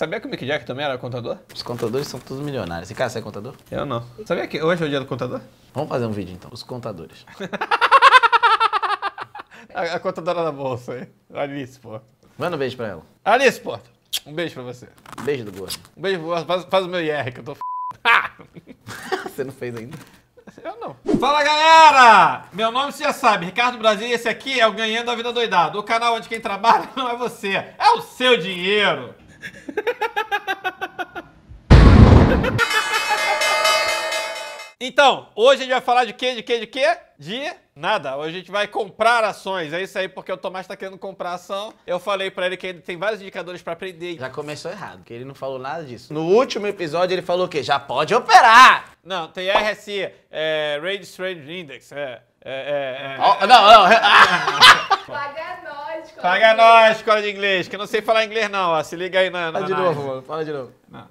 Sabia que o Mick Jagger também era contador? Os contadores são todos milionários. E cara, você é contador? Eu não. Sabia que hoje é o dia do contador? Vamos fazer um vídeo então. Os contadores. A contadora da bolsa aí. Alice, pô. Manda um beijo pra ela. Alice, pô. Um beijo pra você. Beijo do gordo. Um beijo do gordo. Faz o meu IR que eu tô f***. Você não fez ainda? Eu não. Fala, galera! Meu nome você já sabe, Ricardo Brasil, e esse aqui é o Ganhando a Vida Adoidado. O canal onde quem trabalha não é você, é o seu dinheiro. Então, hoje a gente vai falar de quê? De quê? De quê? De nada. Hoje a gente vai comprar ações. É isso aí, porque o Thomaz tá querendo comprar ação. Eu falei pra ele que ainda tem vários indicadores pra aprender. Já começou errado, porque ele não falou nada disso. No último episódio ele falou o quê? Já pode operar! Não, tem RSI, Relative Strength Index, oh, não, não. Paga nós, escola. Paga nós, escola de inglês, que eu não sei falar inglês não, ó. Se liga aí na... Fala de novo, mano. Fala de novo. Não.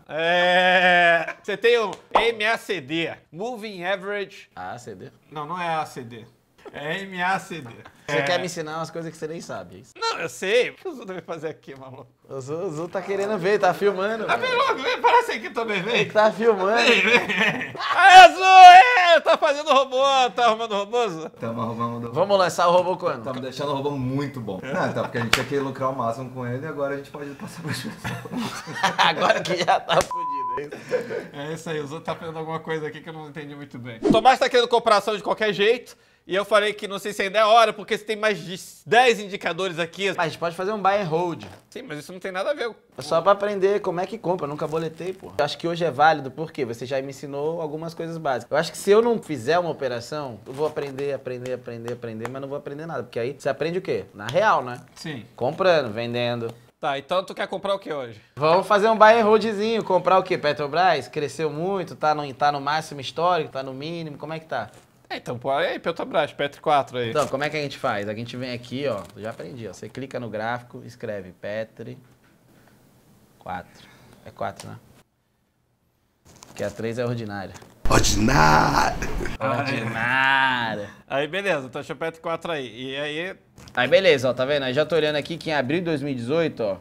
Você tem o MACD, Moving Average... ACD? Não, não é ACD. É MACD. Você quer me ensinar umas coisas que você nem sabe. Não, eu sei. O que o Zu deve fazer aqui, maluco? O Zu tá querendo ver, tá filmando. Tá bem louco, vem, parece aqui também, vem. Tá filmando. Vem, vem. Aê, Zu, tá fazendo robô, tá arrumando robô, Zu? Tamo arrumando. Vamos lançar o robô quando? Tamo deixando o robô muito bom. Não, tá, porque a gente tinha que lucrar o máximo com ele e agora a gente pode passar pra pessoas. Agora que já tá fudido. É isso aí, o Zu tá fazendo alguma coisa aqui que eu não entendi muito bem. O Thomaz tá querendo comprar ação de qualquer jeito. E eu falei que não sei se ainda é hora, porque você tem mais de 10 indicadores aqui. Mas a gente pode fazer um buy and hold. Sim, mas isso não tem nada a ver. É só pra aprender como é que compra, eu nunca boletei, pô. Eu acho que hoje é válido, porque você já me ensinou algumas coisas básicas. Eu acho que se eu não fizer uma operação, eu vou aprender, mas não vou aprender nada. Porque aí você aprende o quê? Na real, né? Sim. Comprando, vendendo. Tá, então tu quer comprar o que hoje? Vamos fazer um buy and holdzinho, comprar o quê? Petrobras? Cresceu muito, tá no máximo histórico, tá no mínimo, como é que tá? É, então, pô, aí, Petrobras, PETR4 aí. Então, como é que a gente faz? A gente vem aqui, ó, eu já aprendi, ó. Você clica no gráfico, escreve PETR4. É 4, né? Porque a 3 é ordinária. Ordinária! Ordinária! Aí, beleza, então deixa o PETR4 aí. E aí... Aí, beleza, ó, tá vendo? Aí já tô olhando aqui que em abril de 2018, ó,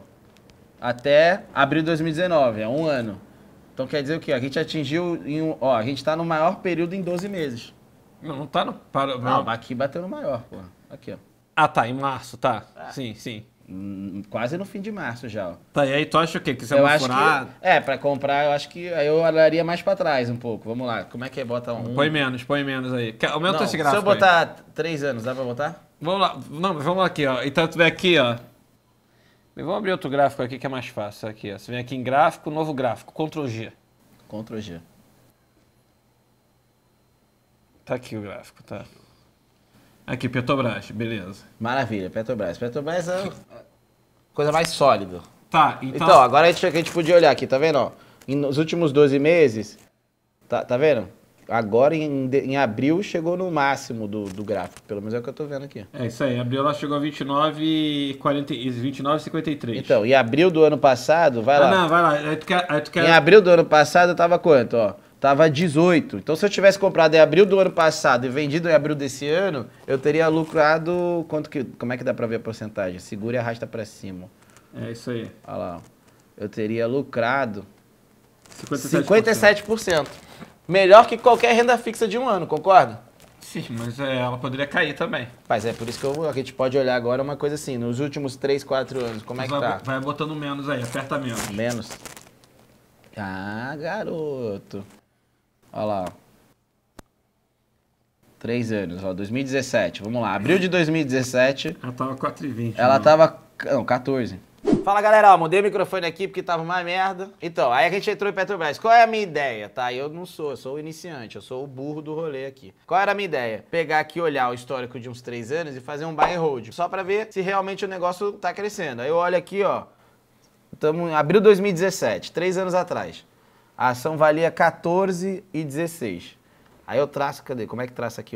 até abril de 2019, é um ano. Então quer dizer o quê? A gente atingiu, ó, a gente tá no maior período em 12 meses. Não tá no... Não, mas aqui bateu no maior, pô. Aqui, ó. Ah, tá. Em março, tá. Ah. Sim, sim. Quase no fim de março já, ó. Tá, e aí tu acha o quê? Que você vai furar? Que, pra comprar, eu acho que... Aí eu olharia mais pra trás um pouco. Vamos lá. Como é que é? Bota um... põe menos aí. Aumenta esse gráfico. Se eu botar aí. 3 anos, dá pra botar? Vamos lá. Não, mas vamos aqui, ó. Então tu vem aqui, ó. Vamos abrir outro gráfico aqui que é mais fácil. Aqui, ó. Você vem aqui em gráfico, novo gráfico. Ctrl G. Ctrl G. Tá aqui o gráfico, tá. Aqui, Petrobras, beleza. Maravilha, Petrobras. Petrobras é a coisa mais sólida. Tá, então... Então, agora a gente podia olhar aqui, tá vendo? Ó, nos últimos 12 meses, tá vendo? Agora, em abril, chegou no máximo do gráfico. Pelo menos é o que eu tô vendo aqui. É isso aí. Em abril, ela chegou a 29,53. Então, em abril do ano passado... Vai lá. Não, vai lá. Aí tu quer... Em abril do ano passado, tava quanto, ó? Tava 18. Então, se eu tivesse comprado em abril do ano passado e vendido em abril desse ano, eu teria lucrado... Como é que dá pra ver a porcentagem? Segura e arrasta pra cima. É isso aí. Olha lá. Eu teria lucrado... 57%. 57%. Melhor que qualquer renda fixa de um ano, concorda? Sim, mas ela poderia cair também. Mas é por isso que a gente pode olhar agora uma coisa assim. Nos últimos 3, 4 anos, como é que tá? Vai botando menos aí, aperta menos. Menos. Ah, garoto. Olha lá, ó. 3 anos, ó, 2017. Vamos lá, abril de 2017. Ela tava 4,20. Ela tava... Não, 14. Fala, galera, ó, mudei o microfone aqui porque tava uma merda. Então, aí a gente entrou em Petrobras. Qual é a minha ideia, tá? Eu não sou, eu sou o iniciante, eu sou o burro do rolê aqui. Qual era a minha ideia? Pegar aqui, olhar o histórico de uns 3 anos e fazer um buy and hold. Só pra ver se realmente o negócio tá crescendo. Aí eu olho aqui, ó. Estamos em abril de 2017, 3 anos atrás. A ação valia 14,16. Aí eu traço, cadê? Como é que traça aqui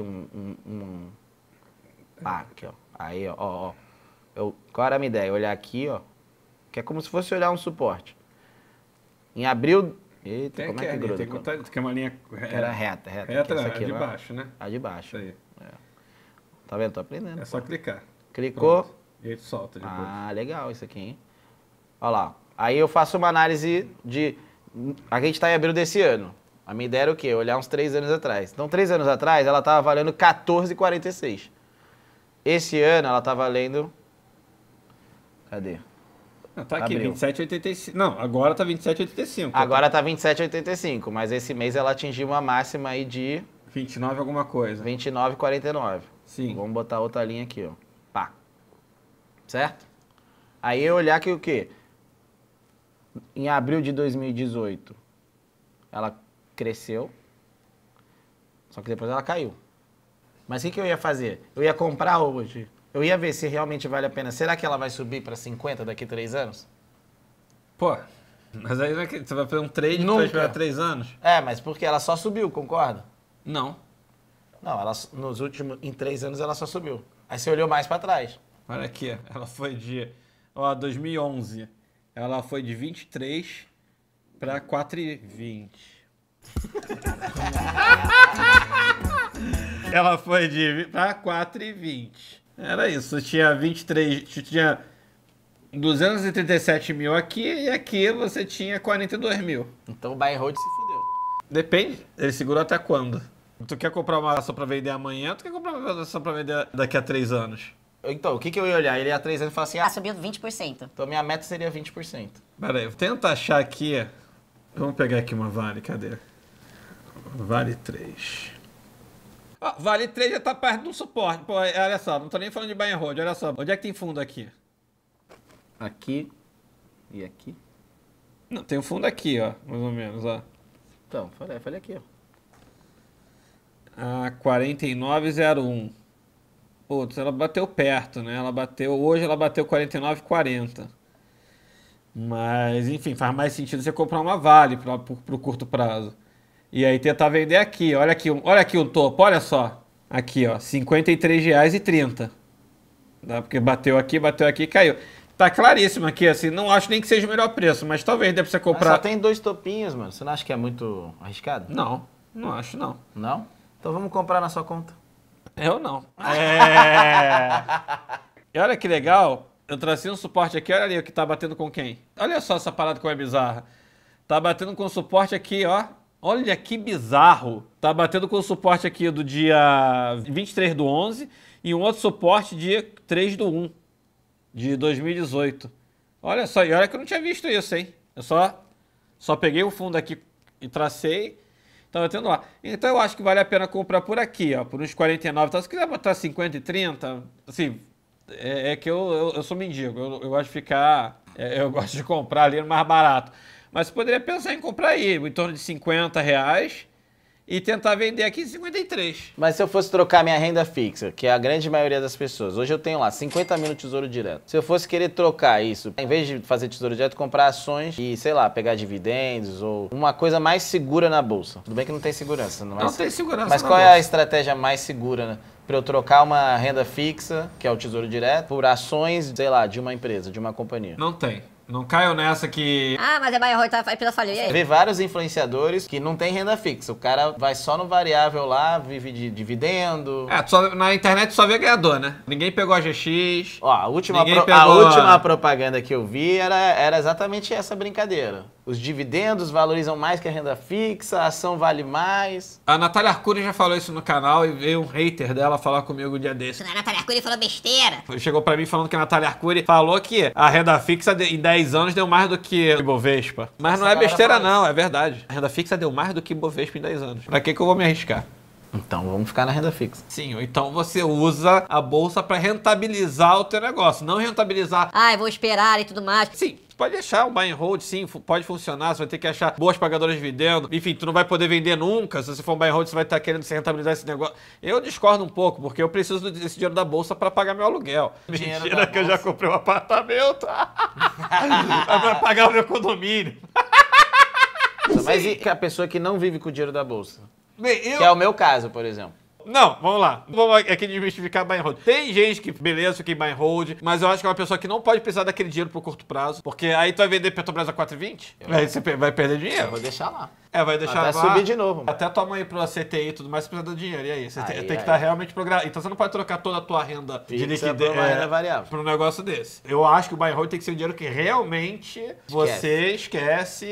aqui, ó. Aí, ó, ó. Qual era a minha ideia? Olhar aqui, ó. Que é como se fosse olhar um suporte. Em abril... Eita, tem como é que gruda? Tem uma linha... Era reta, reta. Reta, essa aqui, de baixo, né? A de baixo. Isso aí. É. Tá vendo? Tô aprendendo. É só clicar. Clicou. Pronto. E aí tu solta depois. Ah, legal isso aqui, hein? Olha lá, Aí eu faço uma análise de... A gente está em abril desse ano. A minha ideia era o quê? Olhar uns 3 anos atrás. Então, 3 anos atrás, ela estava valendo 14,46. Esse ano, ela está valendo... Cadê? Não, tá aqui, 27,85. Não, agora tá 27,85. Agora tá 27,85, mas esse mês ela atingiu uma máxima aí de... 29 alguma coisa. 29,49. Sim. Vamos botar outra linha aqui, ó. Pá. Certo? Aí eu olhar que o quê? Em abril de 2018, ela cresceu, só que depois ela caiu. Mas o que eu ia fazer? Eu ia comprar hoje... Eu ia ver se realmente vale a pena. Será que ela vai subir para 50 daqui a 3 anos? Pô, mas aí você vai fazer um trade para esperar 3 anos? É, mas porque ela só subiu, concorda? Não. Não, ela, nos últimos, em 3 anos ela só subiu. Aí você olhou mais para trás. Olha aqui, ela foi de... Ó, 2011. Ela foi de 23 para 4,20. Ela foi de... para 4,20. Era isso, tinha 23, tinha 237 mil aqui e aqui você tinha 42 mil. Então o buy and hold se fudeu. Depende, ele segurou até quando? Tu quer comprar uma ação pra vender amanhã ou tu quer comprar uma ação pra vender daqui a 3 anos? Então, o que eu ia olhar? Ele ia 3 anos e falar assim, ah, subiu 20%. Então minha meta seria 20%. Pera aí, tenta achar aqui, vamos pegar aqui uma Vale, cadê? Vale 3... Vale 3 já tá perto do suporte. Pô, olha só, não tô nem falando de buy and hold, olha só. Onde é que tem fundo aqui? Aqui e aqui? Não, tem um fundo aqui, ó, mais ou menos, ó. Então, falei aqui, ó. Ah, 49,01. Putz, ela bateu perto, né? Ela bateu, hoje ela bateu 49,40. Mas, enfim, faz mais sentido você comprar uma Vale pro curto prazo. E aí tentar vender aqui, olha aqui o topo, olha só. Aqui, ó, R$ 53,30. Tá? Porque bateu aqui e caiu. Tá claríssimo aqui, assim, não acho nem que seja o melhor preço, mas talvez dê pra você comprar... Mas só tem 2 topinhos, mano. Você não acha que é muito arriscado? Não, não acho não. Não? Então vamos comprar na sua conta. Eu não. E olha que legal, eu tracei um suporte aqui, olha ali o que tá batendo com quem. Olha só essa parada como é bizarra. Tá batendo com o suporte aqui, ó. Olha que bizarro. Tá batendo com o suporte aqui do dia 23 do 11 e um outro suporte dia 3 do 1 de 2018. Olha só, e olha que eu não tinha visto isso, hein? Eu só peguei o fundo aqui e tracei. Tava tendo lá. Então eu acho que vale a pena comprar por aqui, ó. Por uns 49, tá? Se quiser botar 50 e 30, assim, é que eu sou mendigo. Eu gosto de ficar... eu gosto de comprar ali no mais barato. Mas você poderia pensar em comprar aí, em torno de 50 reais e tentar vender aqui em 53. Mas se eu fosse trocar minha renda fixa, que é a grande maioria das pessoas, hoje eu tenho lá 50 mil no Tesouro Direto. Se eu fosse querer trocar isso, em vez de fazer Tesouro Direto, comprar ações e, sei lá, pegar dividendos ou uma coisa mais segura na bolsa. Tudo bem que não tem segurança. Não tem segurança. Mas qual é a estratégia mais segura, né? Para eu trocar uma renda fixa, que é o Tesouro Direto, por ações, sei lá, de uma empresa, de uma companhia? Não tem. Não caiu nessa que... Ah, mas é buy and hold, tá? Pela falha, e aí? Vê vários influenciadores que não tem renda fixa. O cara vai só no variável lá, vive de dividendo... É, só, na internet só vê ganhador, né? Ninguém pegou a GX... Ó, a última propaganda que eu vi era exatamente essa brincadeira. Os dividendos valorizam mais que a renda fixa, a ação vale mais... A Nathalia Arcuri já falou isso no canal e veio um hater dela falar comigo um dia desse. A Nathalia Arcuri falou besteira! Chegou pra mim falando que a Nathalia Arcuri falou que a renda fixa em 10 anos deu mais do que Ibovespa. Mas essa não é besteira não, é verdade. A renda fixa deu mais do que Ibovespa em 10 anos. Pra que eu vou me arriscar? Então vamos ficar na renda fixa. Sim, ou então você usa a bolsa pra rentabilizar o teu negócio, não rentabilizar... Ah, eu vou esperar e tudo mais. Sim, você pode achar um buy and hold, sim, pode funcionar, você vai ter que achar boas pagadoras de dividendo. Enfim, tu não vai poder vender nunca, se você for um buy and hold você vai estar querendo se rentabilizar esse negócio. Eu discordo um pouco, porque eu preciso desse dinheiro da bolsa pra pagar meu aluguel. Mentira que eu já comprei um apartamento pra pagar o meu condomínio. Mas e a pessoa que não vive com o dinheiro da bolsa? Bem, que é o meu caso, por exemplo. Não, vamos lá. Vamos aqui desmistificar buy and hold. Tem gente que, beleza, fiquei buy and hold, mas eu acho que é uma pessoa que não pode precisar daquele dinheiro pro curto prazo, porque aí tu vai vender Petrobras a 4,20, aí você vai perder dinheiro. Eu vou deixar lá. É, vai deixar até lá. Subir de novo. Mano. Até tua mãe ir pro CTI e tudo mais, você precisa de dinheiro. E aí? Você tem que estar realmente programado. Então você não pode trocar toda a tua renda de liquidez para um negócio desse. Eu acho que o buy and hold tem que ser um dinheiro que realmente você esquece,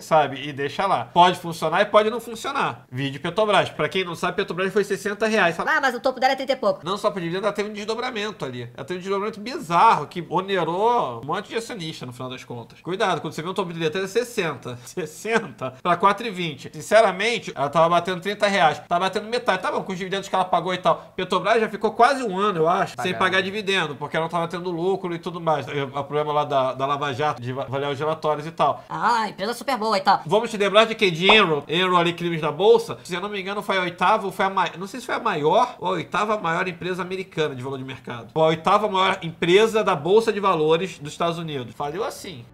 sabe? E deixa lá. Pode funcionar e pode não funcionar. Vídeo Petrobras. Para quem não sabe, Petrobras foi R$60. Fala, ah, mas o topo dela é 30 e pouco. Não só por dividendo, ela teve um desdobramento ali. Ela teve um desdobramento bizarro que onerou um monte de acionista no final das contas. Cuidado, quando você vê um topo de letra é 60. 60 para 4,20. Sinceramente, ela tava batendo R$30. Tava batendo metade. Tá bom, com os dividendos que ela pagou e tal. Petrobras já ficou quase um ano, eu acho, sem pagar dividendo, porque ela não tava tendo lucro e tudo mais. O problema lá da Lava Jato, de avaliar os relatórios e tal. Ah, empresa super boa e tal. Vamos te lembrar de que? De Enron. Enron ali, crimes da Bolsa. Se eu não me engano, foi a oitava ou foi a maior. Não sei se foi a maior ou a oitava maior empresa americana de valor de mercado. Ou a oitava maior empresa da Bolsa de Valores dos Estados Unidos. Faliu assim.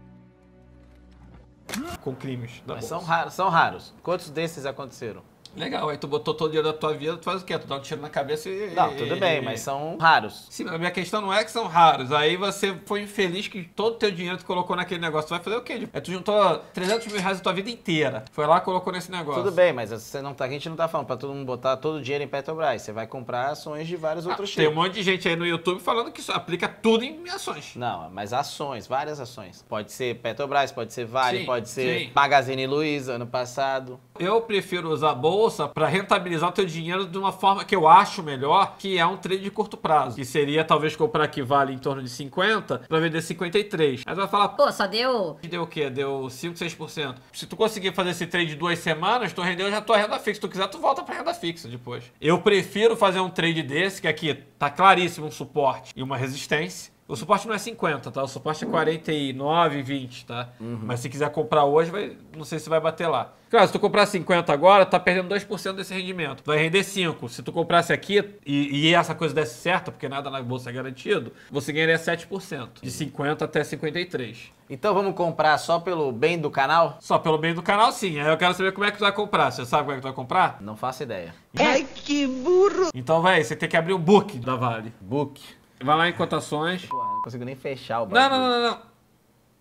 Com crimes da Bolsa. Mas são raros, são raros. Quantos desses aconteceram? Legal, aí tu botou todo o dinheiro da tua vida, tu faz o quê? Tu dá um tiro na cabeça e... Não, tudo bem, mas são raros. Sim, mas a minha questão não é que são raros. Aí você foi infeliz que todo o teu dinheiro tu colocou naquele negócio. Tu vai fazer o quê? É, tu juntou R$300 mil da tua vida inteira. Foi lá e colocou nesse negócio. Tudo bem, mas você não tá, a gente não tá falando pra todo mundo botar todo o dinheiro em Petrobras. Você vai comprar ações de vários outros tipos. Tem um monte de gente aí no YouTube falando que isso aplica tudo em ações. Não, mas ações, várias ações. Pode ser Petrobras, pode ser Vale, sim, pode ser Magazine Luiza, ano passado. Eu prefiro usar a Bolsa para rentabilizar o teu dinheiro de uma forma que eu acho melhor, que é um trade de curto prazo. Que seria, talvez, comprar que vale em torno de 50 para vender 53. Aí tu vai falar, pô, só deu... Deu o quê? Deu 5, 6%. Se tu conseguir fazer esse trade de 2 semanas, tu rendeu já tua renda fixa. Se tu quiser, tu volta pra renda fixa depois. Eu prefiro fazer um trade desse, que aqui tá claríssimo um suporte e uma resistência. O suporte não é 50, tá? O suporte é 49, 20, tá? Uhum. Mas se quiser comprar hoje, vai... não sei se vai bater lá. Claro, se tu comprar 50 agora, tá perdendo 2% desse rendimento. Vai render 5. Se tu comprasse aqui e essa coisa desse certo, porque nada na bolsa é garantido, você ganharia 7%. De 50 até 53. Então vamos comprar só pelo bem do canal? Só pelo bem do canal, sim. Aí eu quero saber como é que tu vai comprar. Você sabe como é que tu vai comprar? Não faço ideia. Ai, que burro! Então, véi, você tem que abrir o book da Vale. Book. Vai lá em cotações. Pô, não consigo nem fechar o bagulho. Não, não, não, não.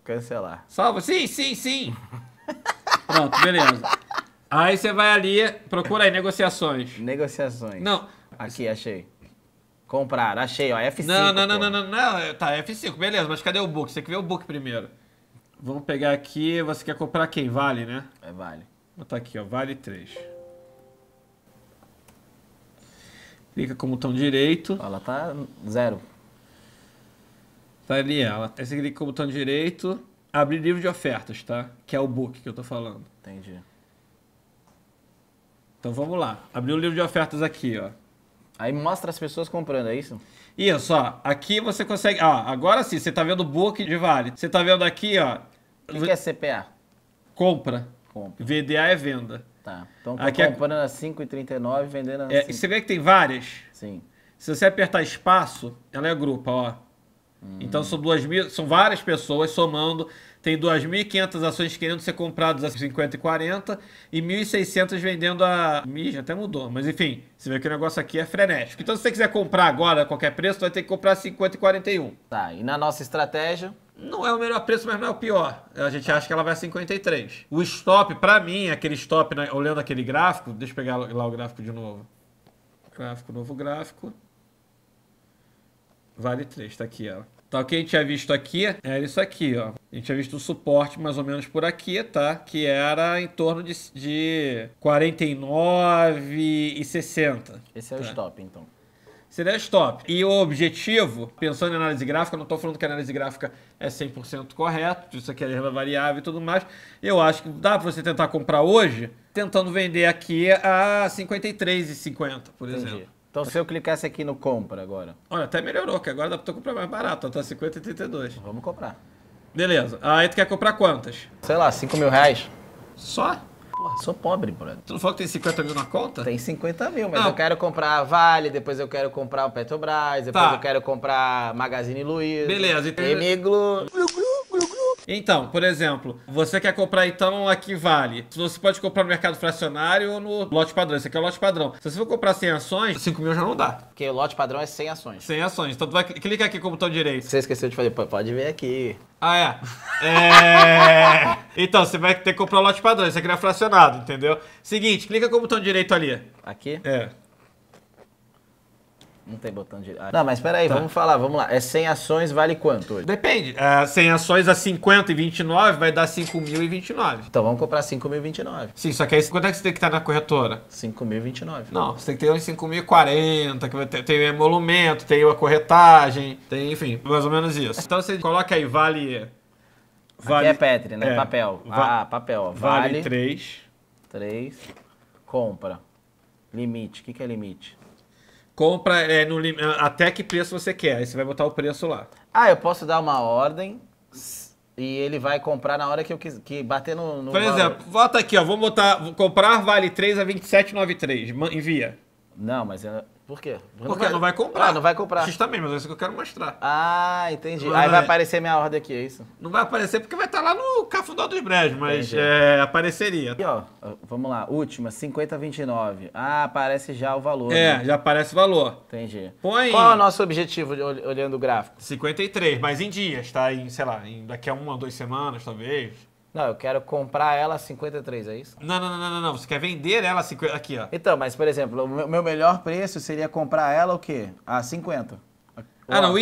Cancelar. Salva. Sim, sim, sim. Pronto, beleza. Aí você vai ali, procura aí, negociações. Negociações. Não. Aqui, achei. Comprar, achei, ó, F5. Não, não, não, não, não, não. Tá, F5, beleza, mas cadê o book? Você tem que ver o book primeiro. Vamos pegar aqui, você quer comprar quem? Vale, né? É, Vale. Vou botar aqui, ó, Vale 3. Clica com o botão direito. Ela tá zero. Tá ali ela. Aí você clica com o botão direito. Abrir livro de ofertas, tá? Que é o book que eu tô falando. Entendi. Então vamos lá. Abrir o livro de ofertas aqui, ó. Aí mostra as pessoas comprando, é isso? Isso, ó. Aqui você consegue... Ah, agora sim, você tá vendo o book de Vale. Você tá vendo aqui, ó... O que é CPA? Compra. Compra. VDA é venda. Tá, então aqui comprando a 5,39 e vendendo a 5. Você vê que tem várias? Sim. Se você apertar espaço, ela é grupo, ó. Então são 2.000, são várias pessoas somando. Tem 2.500 ações querendo ser compradas a 50 e 40 e 1.600 vendendo a... já até mudou, mas enfim, você vê que o negócio aqui é frenético. Então se você quiser comprar agora a qualquer preço, você vai ter que comprar a 50 e 41. Tá, e na nossa estratégia... Não é o melhor preço, mas não é o pior. A gente acha que ela vai a 53. O stop, pra mim, aquele stop, né, olhando aquele gráfico... Deixa eu pegar lá o gráfico de novo. Gráfico, novo gráfico. Vale 3, tá aqui, ó. Então, o que a gente tinha visto aqui era isso aqui, ó. A gente tinha visto um suporte mais ou menos por aqui, tá? Que era em torno de 49 e 60. Esse é o stop, então. Seria stop. E o objetivo, pensando em análise gráfica, eu não estou falando que a análise gráfica é 100% correta, isso aqui é renda variável e tudo mais, eu acho que dá para você tentar comprar hoje, tentando vender aqui a 53,50, por exemplo. Então se eu clicasse aqui no compra agora? Olha, até melhorou, que agora dá para comprar mais barato, tá 50,32. Vamos comprar. Beleza, aí tu quer comprar quantas? Sei lá, 5 mil reais. Só? Porra, sou pobre, brother. Tu não falou que tem 50 mil na conta? Tem 50 mil, mas eu quero comprar a Vale, depois eu quero comprar o Petrobras, depois eu quero comprar a Magazine Luiza. Beleza, entendi. Emiglo. Então, por exemplo, você quer comprar então aqui Vale. Você pode comprar no mercado fracionário ou no lote padrão. Esse aqui é o lote padrão. Se você for comprar 100 ações, 5 mil já não dá. Porque o lote padrão é 100 ações. 100 ações. Então tu vai clicar aqui com o botão direito. Você esqueceu de falar, pode ver aqui. Ah, é? É... Então, você vai ter que comprar o lote padrão. Isso aqui não é fracionado, entendeu? Seguinte, clica com o botão direito ali. Aqui? É. Não tem botão de... Ah, não, mas peraí, tá. Vamos falar, vamos lá. É 100 ações, vale quanto hoje? Depende. É, 100 ações a 50,29 vai dar 5.029. Então vamos comprar 5.029. Sim, só que aí quanto é que você tem que estar na corretora? 5.029. Não, você tem que ter uns 5.040, que tem o emolumento, tem a corretagem, tem, enfim, mais ou menos isso. Então você coloca aí, vale... Aqui é Petri, né? É. Papel. Papel. Vale 3. Compra. Limite. O que é limite? Compra até que preço você quer. Aí você vai botar o preço lá. Ah, eu posso dar uma ordem e ele vai comprar na hora que eu quiser, que bater no Por exemplo, valor. Volta aqui, ó. Vou botar, vou comprar Vale 3 a 27,93. Envia. Não, mas... Por quê? Porque não vai comprar. Ah, não vai comprar. Justamente, mas é isso que eu quero mostrar. Ah, entendi. Aí vai aparecer minha ordem aqui, é isso? Não vai aparecer porque vai estar lá no Cafundó dos Brejos, mas apareceria. E ó, vamos lá, última, 50,29. Ah, aparece já o valor. É, né? Já aparece o valor. Entendi. Põe... Qual é o nosso objetivo olhando o gráfico? 53, mas em dias, tá? Em, sei lá, em daqui a uma ou duas semanas, talvez. Não, eu quero comprar ela a 53, é isso? Não. Você quer vender ela a 50... Aqui, ó. Então, mas, por exemplo, o meu melhor preço seria comprar ela o quê? A 50. Ah, não, o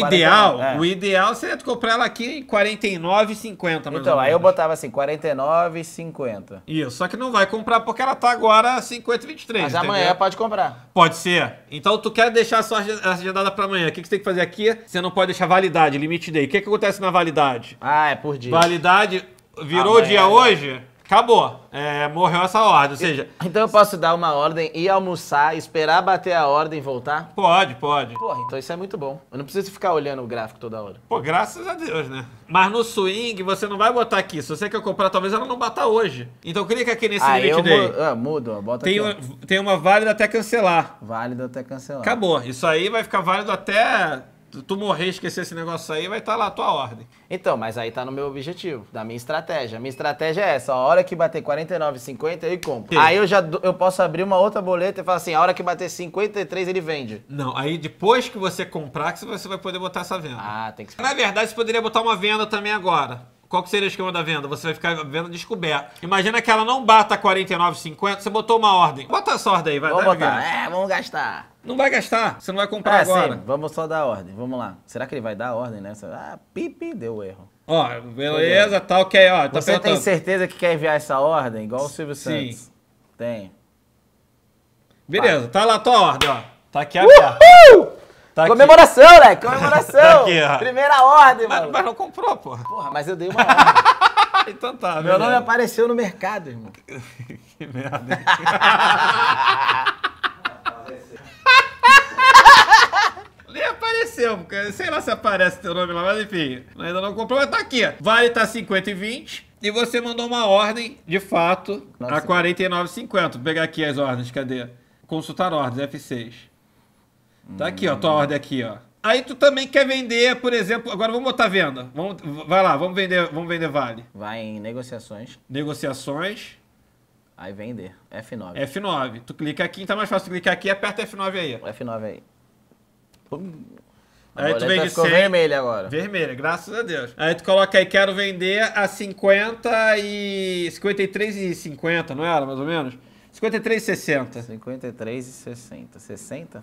ideal seria tu comprar ela aqui em 49,50. Então, aí eu botava assim, 49,50. Isso, só que não vai comprar porque ela tá agora 50,23. Mas amanhã pode comprar. Pode ser. Então, tu quer deixar só agendada para amanhã. O que você tem que fazer aqui? Você não pode deixar validade, limite day. O que acontece na validade? Ah, é por dia. Validade... Virou o dia hoje, acabou. É, morreu essa ordem, ou seja... Então eu posso dar uma ordem, ir almoçar, esperar bater a ordem e voltar? Pode. Porra, então isso é muito bom. Eu não preciso ficar olhando o gráfico toda hora. Pô, graças a Deus, né? Mas no swing você não vai botar aqui. Se você quer comprar, talvez ela não bata hoje. Então clica aqui nesse limite day. Mudo, bota aqui. Tem uma válida até cancelar. Válida até cancelar. Acabou. Isso aí vai ficar válido até... Tu morrer, esquecer esse negócio aí, vai estar lá a tua ordem. Então, mas aí tá no meu objetivo, da minha estratégia. A minha estratégia é essa, a hora que bater 49,50 ele compra. Sim. Aí eu posso abrir uma outra boleta e falar assim, a hora que bater 53 ele vende. Não, aí depois que você comprar, que você vai poder botar essa venda. Ah, tem que... Na verdade, você poderia botar uma venda também agora. Qual que seria o esquema da venda? Você vai ficar vendo descoberta. Imagina que ela não bata 49,50, você botou uma ordem. Bota essa ordem aí, vai. Vamos botar. Vamos gastar. Não vai gastar, você não vai comprar agora. Sim, vamos só dar ordem, vamos lá. Será que ele vai dar ordem nessa? Ah, pipi, deu erro. Ó, beleza, tal, que ó. Você tem certeza que quer enviar essa ordem? Igual o Silvio Santos. Sim. Tem. Beleza, tá lá a tua ordem, ó. Tá aqui aberto. Tá comemoração, aqui. Né? Comemoração! Tá aqui, ó. Primeira ordem, mano. Mas não comprou, porra. Porra, mas eu dei uma ordem. Então tá, meu nome apareceu no mercado, irmão. Que merda. Nem apareceu, porque sei lá se aparece teu nome lá, mas enfim. Ainda não comprou, mas tá aqui. Vale tá 50,20. E você mandou uma ordem, de fato, a 49,50. Vou pegar aqui as ordens, cadê? Consultar ordens, F6. Tá aqui, ó, tua ordem aqui, ó. Aí tu também quer vender, por exemplo, agora vamos botar venda. Vai lá, vamos vender Vale. Vai em negociações. Negociações. Aí vender, F9. F9. Tu clica aqui, então é mais fácil tu clicar aqui e aperta F9 aí. F9 aí. Aí tu vende 100. Vermelha agora. Vermelha, graças a Deus. Aí tu coloca aí, quero vender a 53,50, não era mais ou menos? 53,60. 53,60. 60?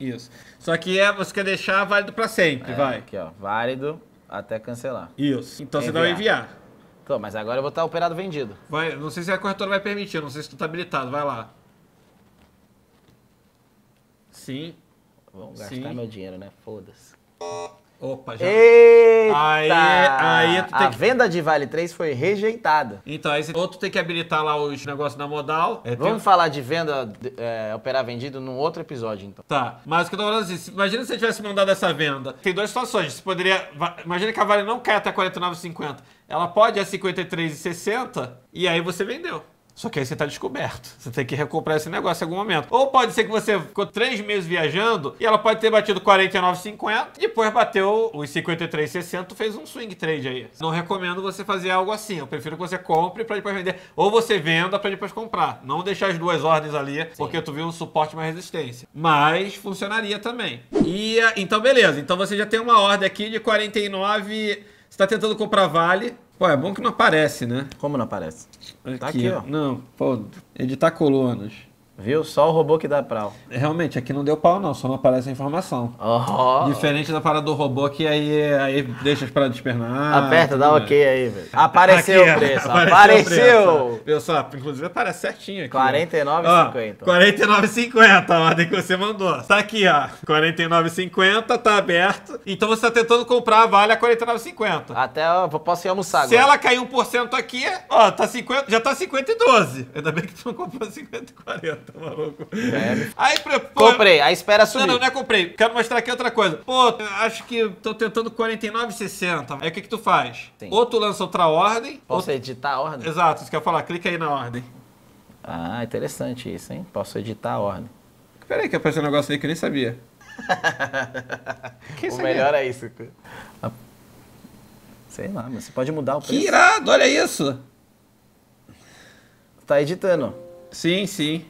Isso. Só que você quer deixar válido pra sempre, vai. Aqui, ó. Válido até cancelar. Isso. Então você vai enviar. Então, mas agora eu vou estar operado vendido. Vai, não sei se a corretora vai permitir, não sei se tu tá habilitado. Vai lá. Sim. Vamos gastar meu dinheiro, né? Foda-se. Opa, já. Eita! Aí tu tem a venda de Vale 3 foi rejeitada. Então, aí ou tu tem que habilitar lá os negócios na modal. Vamos falar de venda, operar vendido num outro episódio, então. Tá, mas o que eu tô falando assim, imagina se você tivesse mandado essa venda. Tem duas situações, você poderia... Imagina que a Vale não cai até 49,50. Ela pode ir a 53,60 e aí você vendeu. Só que aí você está descoberto. Você tem que recomprar esse negócio em algum momento. Ou pode ser que você ficou 3 meses viajando e ela pode ter batido 49,50 e depois bateu os 53,60, fez um swing trade aí. Não recomendo você fazer algo assim. Eu prefiro que você compre para depois vender. Ou você venda para depois comprar. Não deixar as duas ordens ali, sim, porque tu viu um suporte e uma resistência. Mas funcionaria também. E então, beleza. Então você já tem uma ordem aqui de 49. Você está tentando comprar Vale. Pô, é bom que não aparece, né? Como não aparece? Aqui, tá aqui, ó. Não, pô, editar colunas. Viu? Só o robô que dá pau. Realmente, aqui não deu pau não, só não aparece a informação. Oh. Diferente da parada do robô que aí deixa as paradas despernar. Aperta, dá ok aí, velho. Apareceu aqui, o preço, apareceu! Pessoal, inclusive aparece certinho aqui. 49,50. 49,50 a ordem que você mandou. Tá aqui, ó. 49,50, tá aberto. Então você tá tentando comprar a Vale a 49,50. Até eu posso ir almoçar agora. Se ela cair 1% aqui, ó, tá 50, já tá 50,12. Ainda bem que tu não comprou 50,40. Tá maluco? É. Aí, pô, comprei, aí espera subir. Não, não é comprei. Quero mostrar aqui outra coisa. Pô, acho que tô tentando 49,60. Aí o que tu faz? Sim. Ou tu lança outra ordem. Posso editar a ordem? Exato, isso que eu ia falar. Clica aí na ordem. Ah, interessante isso, hein? Posso editar a ordem. Peraí que apareceu um negócio aí que eu nem sabia. Quem sabia? O melhor é isso. Sei lá, mas você pode mudar o preço. Que irado, olha isso. Tá editando. Sim, sim.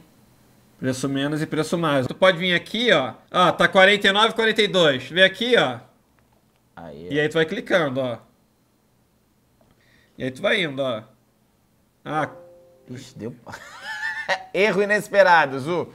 Preço menos e preço mais. Tu pode vir aqui, ó. Ó, tá 49, 42. Vem aqui, ó. Aí, e aí tu vai clicando, ó. E aí tu vai indo, ó. Ah. Ixi, deu... Erro inesperado, Zu.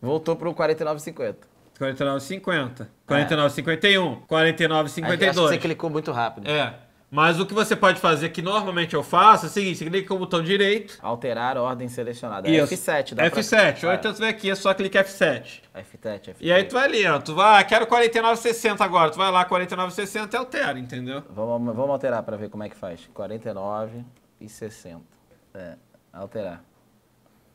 Voltou pro 49,50. 49,50. 49,51. 49,52. Você clicou muito rápido. É. Mas o que você pode fazer, que normalmente eu faço, é o seguinte, você clica com o botão direito. Alterar a ordem selecionada. É F7. Dá F7. Ou então você vem aqui, é só clicar F7. F7. E aí tu vai ali, ó. Tu vai, quero 49,60 agora. Tu vai lá, 49,60 e altera, entendeu? Vamos alterar pra ver como é que faz. 49,60. É, alterar.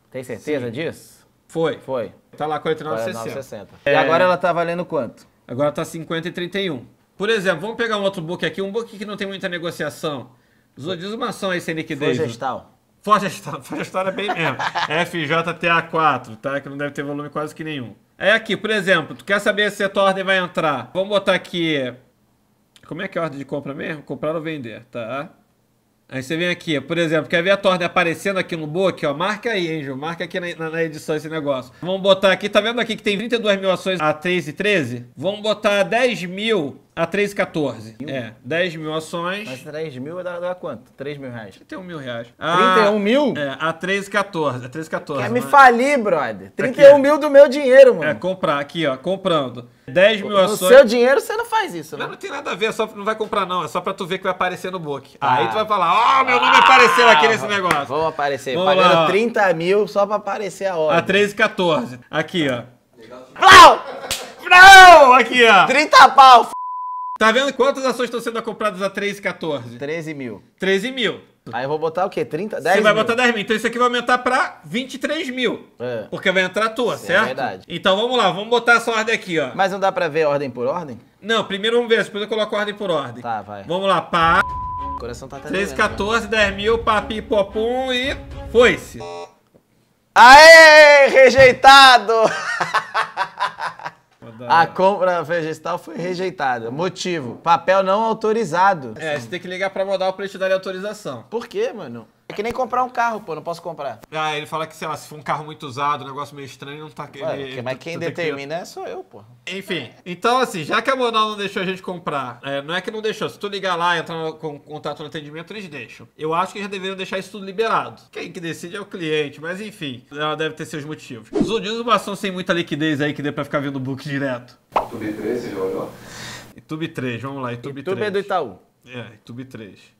Tem certeza sim disso? Foi. Tá lá, 49,60. E agora ela tá valendo quanto? Agora tá 50,31. Por exemplo, vamos pegar um outro book aqui, um book que não tem muita negociação. Diz uma ação aí sem liquidez. Forgestal é bem mesmo. FJTA4, tá? Que não deve ter volume quase que nenhum. É aqui, por exemplo, tu quer saber se a tua ordem vai entrar. Vamos botar aqui... Como é que é a ordem de compra mesmo? Comprar ou vender, tá? Aí você vem aqui, por exemplo, quer ver a tua ordem aparecendo aqui no book? Ó, marca aí, Angel, marca aqui na edição esse negócio. Vamos botar aqui, tá vendo aqui que tem 32 mil ações a 3,13? Vamos botar 10 mil... A 3,14. É, 10 mil ações. Mas 3 mil dá quanto? 3 mil reais. 31 mil reais. 31 mil? É, a 3,14. A 3,14. Quer me falir, brother. 31 mil do meu dinheiro, mano. É, comprar. Aqui, ó, comprando. 10 mil ações. No seu dinheiro você não faz isso, né? Não tem nada a ver, só não vai comprar não. É só pra tu ver que vai aparecer no book. Aí tu vai falar, ó, meu nome apareceu aqui nesse negócio. Vou aparecer. Vamos pagando lá, 30 mil só pra aparecer a hora. A 3,14. Aqui, ó. Legal. Não! Aqui, ó. 30 pau, f***. Tá vendo quantas ações estão sendo compradas a 3,14? 13 mil. 13 mil. Aí eu vou botar o quê? 30? 10 mil? Você vai botar 10 mil. Então isso aqui vai aumentar pra 23 mil. É. Porque vai entrar a tua, sim, certo? É verdade. Então vamos lá, vamos botar essa ordem aqui, ó. Mas não dá pra ver ordem por ordem? Não, primeiro vamos ver, depois eu coloco a ordem por ordem. Tá, vai. Vamos lá, pá. O coração tá até 3,14, 10 mil, papi, popum e foi-se. Aê, rejeitado! A compra vegetal foi rejeitada. Motivo, papel não autorizado. É, você tem que ligar pra MODAL pra eles te darem autorização. Por quê, mano? É que nem comprar um carro, pô, não posso comprar. Ah, ele fala que, sei lá, se for um carro muito usado, um negócio meio estranho, não tá... mas quem determina é sou eu, pô. Enfim, então assim, já que a MODAL não deixou a gente comprar, não é que não deixou, se tu ligar lá e entrar com contato no atendimento, eles deixam. Eu acho que eles deveriam deixar isso tudo liberado. Quem que decide é o cliente, mas enfim, ela deve ter seus motivos. Zu, diz uma ação sem muita liquidez aí que deu pra ficar vendo o book direto. YouTube 3, você já olhou? YouTube 3, vamos lá, YouTube 3. YouTube é do Itaú. É, YouTube 3.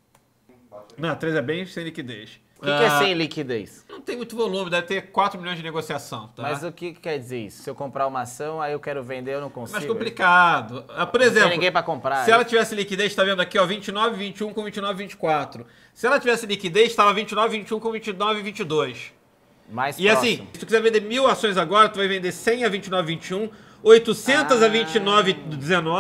Não, 3 é bem sem liquidez. O que é sem liquidez? Não tem muito volume, deve ter 4 milhões de negociação, tá? Mas o que quer dizer isso? Se eu comprar uma ação, aí eu quero vender, eu não consigo. Mais complicado. Por exemplo, não tem ninguém pra comprar. Se ela tivesse liquidez, tá vendo aqui, ó, 29, 21 com 29, 24. Se ela tivesse liquidez, tava 29, 21 com 29, 22. Mais próximo. E assim, se tu quiser vender 1000 ações agora, tu vai vender 100 a 29, 21... 829,19.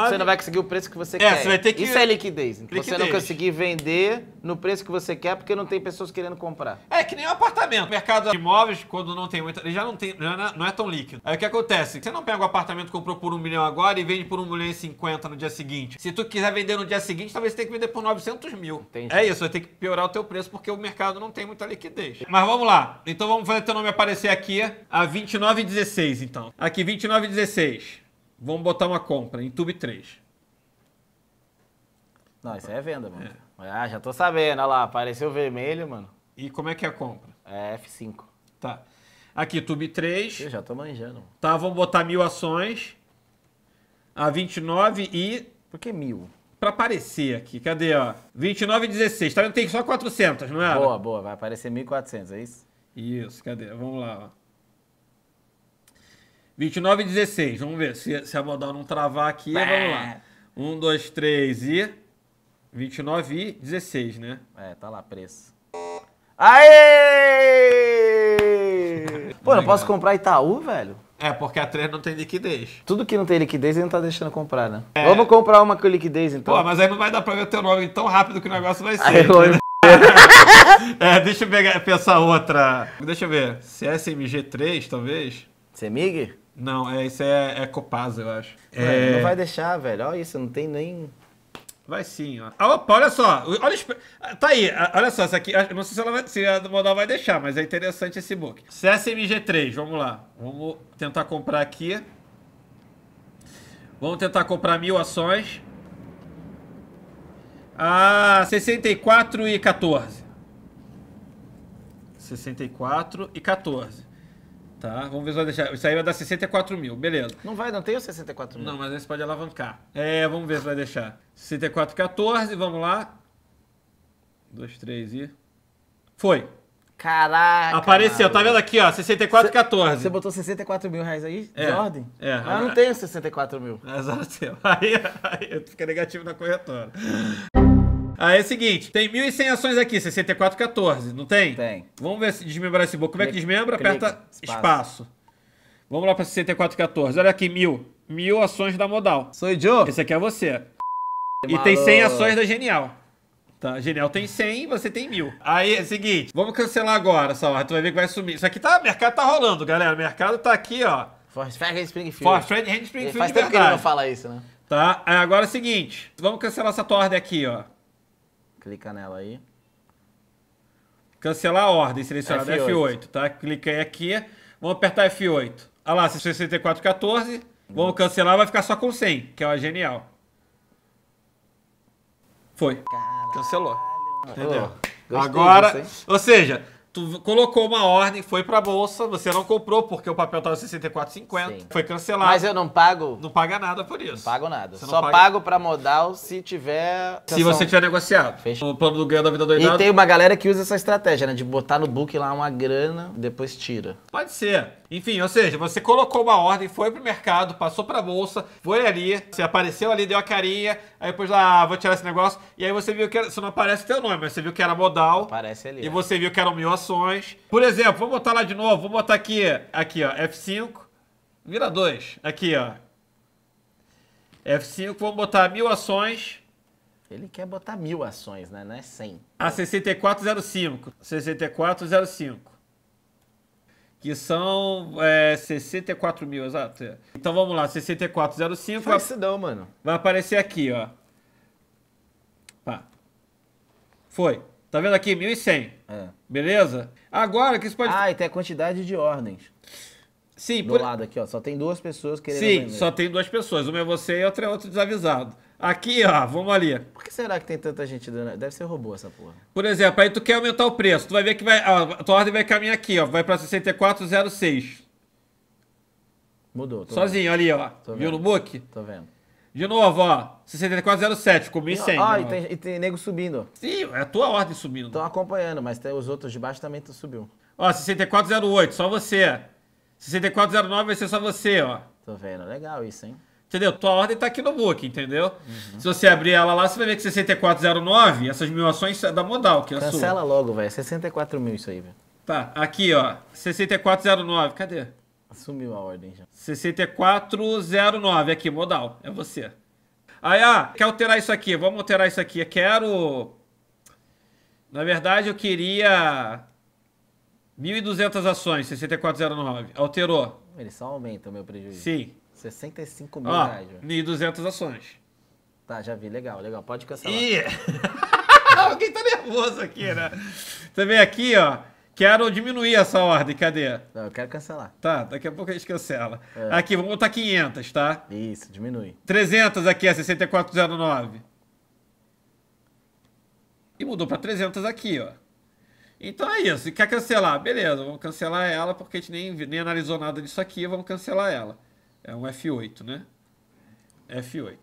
Você não vai conseguir o preço que você quer. Você vai ter que... Isso é liquidez. Você não conseguir vender no preço que você quer porque não tem pessoas querendo comprar. É que nem um apartamento. O mercado de imóveis, quando não tem muita... Ele já não tem, já não é tão líquido. Aí o que acontece? Você não pega um apartamento que comprou por 1 milhão agora e vende por 1,50 milhão no dia seguinte. Se tu quiser vender no dia seguinte, talvez você tenha que vender por 900 mil. Entendi. É isso, vai ter que piorar o teu preço porque o mercado não tem muita liquidez. Mas vamos lá. Então vamos fazer teu nome aparecer aqui a 29,16 então. Aqui 29,16. Vamos botar uma compra em Tube 3. Não, isso aí é venda, mano. É. Ah, já tô sabendo. Olha lá, apareceu vermelho, mano. E como é que é a compra? É F5. Tá. Aqui, Tube 3. Eu já tô manjando. Tá, vamos botar 1000 ações. A 29 e... Por que 1000? Pra aparecer aqui. Cadê, ó? 29,16. Tá vendo? Tem só 400, não é? Boa, boa. Vai aparecer 1.400, é isso? Isso, cadê? Vamos lá, ó. 29,16. Vamos ver se a modal não travar aqui. Bah. Vamos lá. 1, 2, 3 e... 29,16, né? É, tá lá, preço. Aê! Pô, não posso comprar Itaú, velho? É, porque a 3 não tem liquidez. Tudo que não tem liquidez, ele não tá deixando comprar, né? É. Vamos comprar uma com liquidez, então. Pô, mas aí não vai dar pra ver o teu nome tão rápido que o negócio vai ser. Aí, né? É, deixa eu pensar outra. Deixa eu ver. CSMG3, talvez? CMG? Não, isso é Copasa, eu acho. É... Não vai deixar, velho. Olha isso, não tem nem... Vai sim, ó. Ah, opa, olha só. Olha, tá aí, olha só. Essa aqui, não sei se a modal vai deixar, mas é interessante esse book. CSMG3, vamos lá. Vamos tentar comprar aqui. Vamos tentar comprar 1000 ações. Ah, 64,14. 64,14. Tá, vamos ver se vai deixar. Isso aí vai dar 64 mil, beleza. Não vai, não tem o 64 mil. Não, mas aí você pode alavancar. É, vamos ver se vai deixar. 64,14, vamos lá. 2, 3 e... Foi. Caraca. Apareceu, mano. Tá vendo aqui, ó, 64,14. Você botou 64 mil reais aí, de ordem? É. Mas eu não tenho 64 mil. Exato. Aí fica negativo na corretora. Aí é o seguinte, tem 1.100 ações aqui, 64,14, não tem? Tem. Vamos ver se desmembrar esse book. Como é que desmembra? Aperta espaço. Vamos lá para 64,14. Olha aqui, 1.000. 1.000 ações da modal. Sou eu. Esse aqui é você. E tem 100 ações da Genial. Tá, Genial tem 100 e você tem 1.000. Aí é o seguinte, vamos cancelar agora essa hora. Tu vai ver que vai sumir. Isso aqui tá, o mercado tá rolando, galera. O mercado tá aqui, ó. Forgestal, Springfield. Faz tempo que ele não fala isso, né? Tá, aí agora é o seguinte, vamos cancelar essa tua ordem aqui, ó. Clica nela aí. Cancelar a ordem selecionada F8, tá? Clica aí aqui. Vamos apertar F8. Olha lá, 64,14. Vamos cancelar, vai ficar só com 100, que é uma Genial. Foi. Caralho. Cancelou. Entendeu? Oh, agora, disso, ou seja, tu colocou uma ordem, foi pra bolsa, você não comprou porque o papel tava 64,50, foi cancelado. Mas eu não pago? Não paga nada por isso. Não pago nada. Você só pago pra modal se tiver... Se você tiver negociado. Fechou. O plano do Ganhando a Vida Adoidado. E tem uma galera que usa essa estratégia, né? De botar no book lá uma grana, depois tira. Pode ser. Enfim, ou seja, você colocou uma ordem, foi pro mercado, passou pra bolsa, foi ali, você apareceu ali, deu a carinha, aí depois lá, vou tirar esse negócio, e aí você viu que era, você não aparece o teu nome, mas você viu que era modal. Aparece ali. E você viu que era 1.000 ações. Por exemplo, vou botar lá de novo, vou botar aqui, ó, F5, vira 2, aqui, ó. F5, vamos botar 1.000 ações. Ele quer botar 1.000 ações, né? Não é 100. A 64,05. 64,05. Que são 64 mil, exato. Então vamos lá, 64,05. Vai se dar, mano. Vai aparecer aqui, ó. Pá. Foi. Tá vendo aqui? 1.100. É. Beleza? Agora que isso pode... Ah, e tem a quantidade de ordens. Sim. Do lado aqui, ó. Só tem 2 pessoas querendo vender. Sim, só tem 2 pessoas. Uma é você e outra é outro desavisado. Aqui, ó, vamos ali. Por que será que tem tanta gente dando... Deve ser robô essa porra. Por exemplo, aí tu quer aumentar o preço. Tu vai ver que vai... Ó, a tua ordem vai caminhar aqui, ó. Vai pra 64,06. Mudou. Sozinho, ali, ó. Viu no book? Tô vendo. De novo, ó. 64,07. Com 1.100. Ó, e tem nego subindo. Sim, é a tua ordem subindo. Estão acompanhando, mas tem os outros de baixo também subiu. Ó, 64,08. Só você. 64,09 vai ser só você, ó. Tô vendo. Legal isso, hein? Entendeu? Tua ordem tá aqui no book, entendeu? Uhum. Se você abrir ela lá, você vai ver que 64,09, essas 1.000 ações é da modal, que é a sua. Cancela logo, velho. 64 mil isso aí, velho. Tá, aqui, ó. 64,09. Cadê? Assumiu a ordem já. 6409, aqui, modal, é você. Aí, quer alterar isso aqui, vamos alterar isso aqui. Eu quero... Na verdade, eu queria 1.200 ações, 6409. Alterou. Ele só aumenta o meu prejuízo. Sim. 65 mil reais. 1.200 ações. Tá, já vi. Legal, legal. Pode cancelar. E... Alguém tá nervoso aqui, né? Também aqui, ó. Quero diminuir essa ordem. Cadê? Não, eu quero cancelar. Tá, daqui a pouco a gente cancela. É. Aqui, vamos botar 500, tá? Isso, diminui. 300 aqui, é 6409. E mudou pra 300 aqui, ó. Então é isso. E quer cancelar? Beleza, vamos cancelar ela, porque a gente nem analisou nada disso aqui. Vamos cancelar ela. É um F8, né? F8.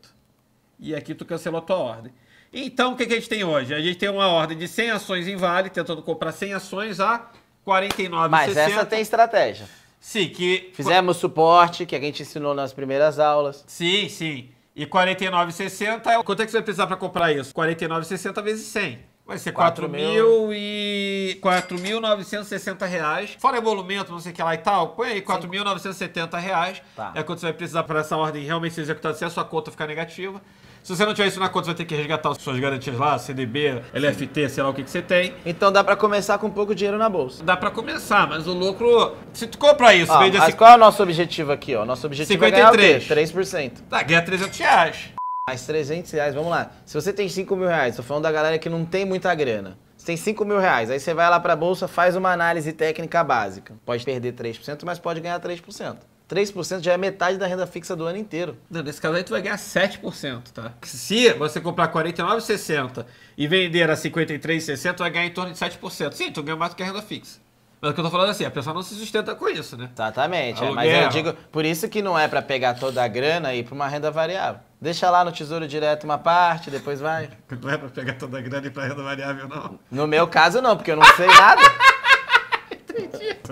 E aqui tu cancelou a tua ordem. Então, o que a gente tem hoje? A gente tem uma ordem de 100 ações em Vale, tentando comprar 100 ações a 49,60. Mas essa tem estratégia. Sim, que... Fizemos suporte, que a gente ensinou nas primeiras aulas. Sim, sim. E 49,60 é... Quanto é que você vai precisar para comprar isso? 49,60 vezes 100. Vai ser 4.960 reais. Fora emolumento, não sei o que lá e tal, põe aí 4.970 reais. Tá. É quanto você vai precisar para essa ordem realmente ser executada, se a sua conta ficar negativa. Se você não tiver isso na conta, você vai ter que resgatar as suas garantias lá, CDB, LFT, sei lá o que você tem. Então dá pra começar com pouco dinheiro na bolsa. Dá pra começar, mas o lucro... Se tu compra isso... vende mas assim... qual é o nosso objetivo aqui? Ó? Nosso objetivo 53. É ganhar o quê? 3%. Tá, ganha 300 reais. Mais 300 reais, vamos lá. Se você tem 5 mil reais, tô falando da galera que não tem muita grana. Você tem 5 mil reais, aí você vai lá pra bolsa, faz uma análise técnica básica. Pode perder 3%, mas pode ganhar 3%. 3% já é metade da renda fixa do ano inteiro. Não, nesse caso aí tu vai ganhar 7%, tá? Se você comprar 49,60 e vender a 53,60, tu vai ganhar em torno de 7%. Sim, tu ganha mais do que a renda fixa. Mas o que eu tô falando assim, a pessoa não se sustenta com isso, né? Exatamente, mas eu digo, por isso que não é pra pegar toda a grana e ir pra uma renda variável. Deixa lá no Tesouro Direto uma parte, depois vai. Não é pra pegar toda a grana e ir pra renda variável, não? No meu caso, não, porque eu não sei nada.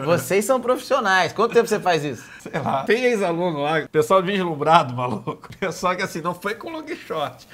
Vocês são profissionais. Quanto tempo você faz isso? Sei lá. Tem ex-aluno lá, pessoal vislumbrado, maluco. Pessoal que assim, não foi com long short.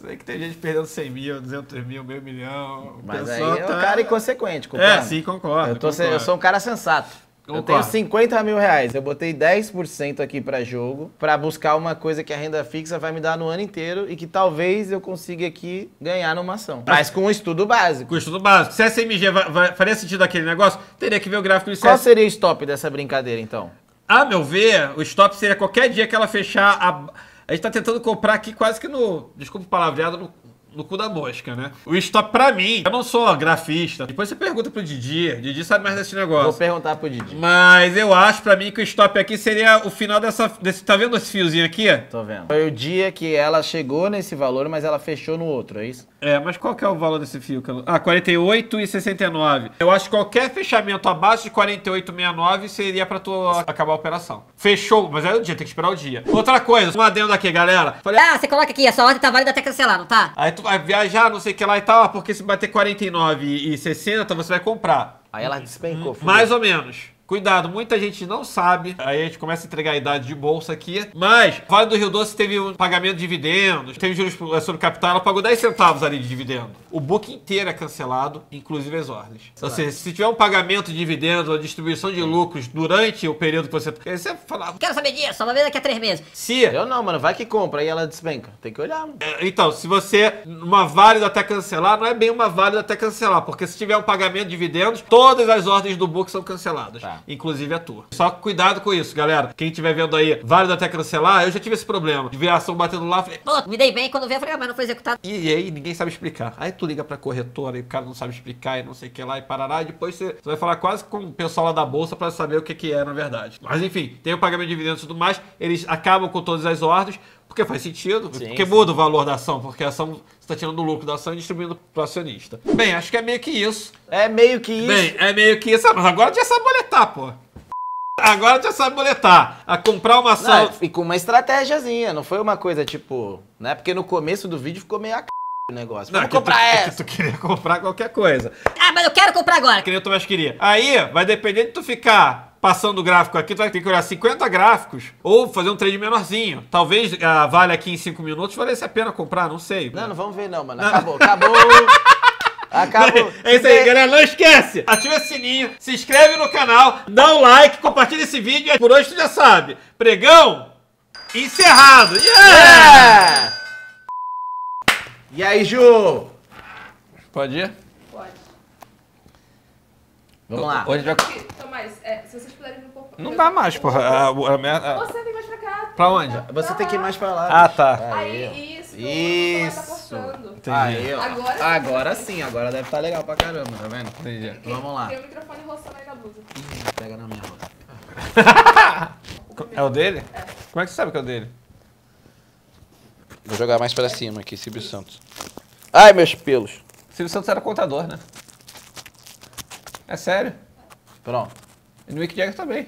Sei que tem gente perdendo 100 mil, 200 mil, meio milhão. Mas aí é um cara inconsequente, concordo. É, sim, concordo. Eu sou um cara sensato. Concordo. Eu tenho 50 mil reais. Eu botei 10% aqui pra jogo, pra buscar uma coisa que a renda fixa vai me dar no ano inteiro e que talvez eu consiga aqui ganhar numa ação. Mas com um estudo básico. Com um estudo básico. CSMG faria sentido aquele negócio? Teria que ver o gráfico do CS. Qual seria o stop dessa brincadeira, então? A meu ver, o stop seria qualquer dia que ela fechar a... A gente tá tentando comprar aqui quase que no... Desculpa o palavreado, no cu da mosca, né? O stop pra mim... Eu não sou grafista. Depois você pergunta pro Didi. Didi sabe mais desse negócio. Vou perguntar pro Didi. Mas eu acho pra mim que o stop aqui seria o final desse... Tá vendo esse fiozinho aqui? Tô vendo. Foi o dia que ela chegou nesse valor, mas ela fechou no outro, é isso? É, mas qual que é o valor desse fio? 48,69. Eu acho que qualquer fechamento abaixo de 48,69 seria pra tu acabar a operação. Fechou, mas é o dia, tem que esperar o dia. Outra coisa, um adendo aqui, galera. Falei, você coloca aqui, a sua ordem tá válida até cancelar, não tá? Aí tu vai viajar, não sei o que lá e tal, porque se bater 49,60 você vai comprar. Aí ela despencou. Mais ou menos. Cuidado, muita gente não sabe, aí a gente começa a entregar a idade de bolsa aqui, mas Vale do Rio Doce teve um pagamento de dividendos, teve juros sobre capital, ela pagou 10 centavos ali de dividendo. O book inteiro é cancelado, inclusive as ordens. Ou seja, se tiver um pagamento de dividendos ou distribuição de lucros durante o período que você... Você fala, quero saber disso, uma vez daqui a 3 meses. Se... Eu não, mano, vai que compra, aí ela despenca. Tem que olhar, mano. Então, se você... Uma válida até cancelar, não é bem uma válida até cancelar, porque se tiver um pagamento de dividendos, todas as ordens do book são canceladas. Tá. Inclusive a tua. Só cuidado com isso, galera. Quem estiver vendo aí, válido até cancelar, eu já tive esse problema. De ver a ação batendo lá, falei, pô, me dei bem. Quando veio, eu falei, mas não foi executado. E aí, ninguém sabe explicar. Aí tu liga pra corretora e o cara não sabe explicar e não sei o que lá e parará. E depois você vai falar quase com o pessoal lá da bolsa pra saber o que é, na verdade. Mas enfim, tem o pagamento de dividendos e tudo mais. Eles acabam com todas as ordens. Porque faz sentido, sim, porque muda o valor da ação, porque a ação está tirando o lucro da ação e distribuindo para o acionista. Bem, acho que é meio que isso. É meio que isso. Bem, é meio que isso. Mas agora já sabe boletar, pô. Agora já sabe boletar. A comprar uma ação... Não, e com uma estratégiazinha, não foi uma coisa tipo... Né? Porque no começo do vídeo ficou meio a c... o negócio. Não, é que tu queria comprar qualquer coisa. Ah, mas eu quero comprar agora. Que nem o Thomaz queria. Aí, vai depender de tu ficar... Passando o gráfico aqui, tu vai ter que olhar 50 gráficos ou fazer um trade menorzinho. Talvez a Vale aqui em 5 minutos valesse a pena comprar, não sei. Não, não vamos ver não, mano. Acabou. Acabou. É isso aí, galera. Não esquece. Ativa esse sininho, se inscreve no canal, dá um like, compartilha esse vídeo. Por hoje tu já sabe. Pregão encerrado. Yeah! E aí, Ju? Pode ir? Pode. Vamos lá. Hoje já... Tomás, se vocês puderem me pouco. Não dá mais, porra. Você tem mais pra cá. Pra onde? Você tem que ir mais pra lá. Ah, tá. Aí, isso. Isso. Aí, ó. Agora sim, agora deve estar legal pra caramba, tá vendo? Entendi. Vamos lá. Tem o microfone roçando aí na blusa. Pega na minha blusa. É o dele? É. Como é que você sabe que é o dele? Vou jogar mais pra cima aqui, Silvio Santos. Ai, meus pelos. Silvio Santos era contador, né? É sério? Pronto. E no Mick Jagger também.